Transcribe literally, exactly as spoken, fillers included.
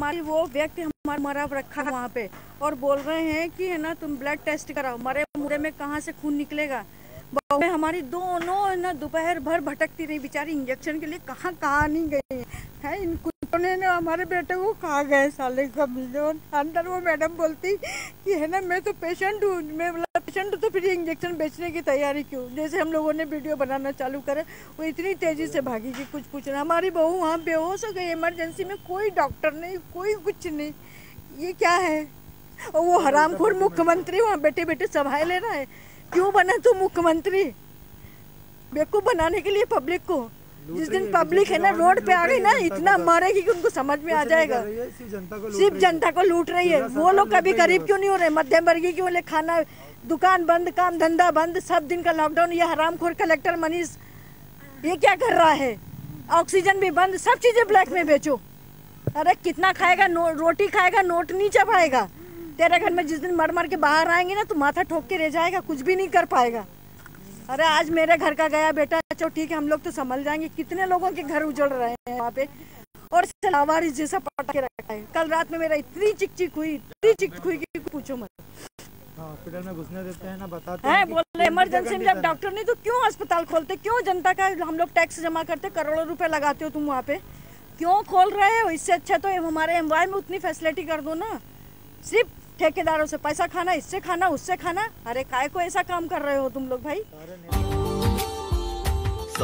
हमारी वो व्यक्ति हमारा मरा रखा है वहाँ पे और बोल रहे हैं कि है ना तुम ब्लड टेस्ट कराओ, मरे मुर्दे में कहाँ से खून निकलेगा। बहुएं हमारी दोनों है ना दोपहर भर भटकती रही बेचारी, इंजेक्शन के लिए कहाँ कहाँ नहीं गई है। इन कुत्तों ने ना हमारे बेटे को कहा गए साले का मिलियन अंदर। वो मैडम बोलती कि है ना मैं तो पेशेंट हूँ, मैं पेशेंट हूँ तो फिर इंजेक्शन बेचने की तैयारी क्यों। जैसे हम लोगों ने वीडियो बनाना चालू करा वो इतनी तेज़ी से भागी कि कुछ कुछ ना। हमारी बहू वहाँ बेहोश हो गई इमरजेंसी में, कोई डॉक्टर नहीं कोई कुछ नहीं। ये क्या है। और वो हरामखोर मुख्यमंत्री वहाँ बैठे बैठे सभाएँ ले रहा है। क्यों बना तो मुख्यमंत्री, बेवकूफ़ बनाने के लिए पब्लिक को। जिस दिन पब्लिक है ना रोड पे आ गई ना इतना मारेगी कि उनको समझ में आ जाएगा। सिर्फ जनता को लूट रही है। वो लोग कभी गरीब क्यों नहीं हो रहे, मध्यम वर्गीय क्यों ले। खाना दुकान बंद, काम धंधा बंद, सब दिन का लॉकडाउन। ये हरामखोर कलेक्टर मनीष ये क्या कर रहा है। ऑक्सीजन भी बंद, सब चीज़ें ब्लैक में बेचो। अरे कितना खाएगा, रोटी खाएगा, नोट नहीं चबाएगा। तेरे घर में जिस दिन मर मर के बाहर आएंगे ना तो माथा ठोक के रह जाएगा, कुछ भी नहीं कर पाएगा। अरे आज मेरे घर का गया बेटा, चलो ठीक है हम लोग तो संभल जाएंगे। कितने लोगों के घर उजड़ रहे हैं वहाँ पे और लावारिस जैसा पटा के रखा है। कल रात में मेरा इतनी चिक चिक हुई इतनी चिक चिक हुई कि पूछो मत। हॉस्पिटल में घुसने देते हैं ना, बताते हैं बोले इमरजेंसी में जब डॉक्टर नहीं तो क्यों अस्पताल खोलते, क्यों जनता का हम लोग टैक्स जमा करते, करोड़ों रुपये लगाते हो तुम वहाँ पे, क्यों खोल रहे हो। इससे अच्छा तो हमारे एमवाई में उतनी फैसिलिटी कर दो ना। सिर्फ ठेकेदारों से पैसा खाना, इससे खाना उससे खाना, अरे काय को ऐसा काम कर रहे हो तुम लोग भाई।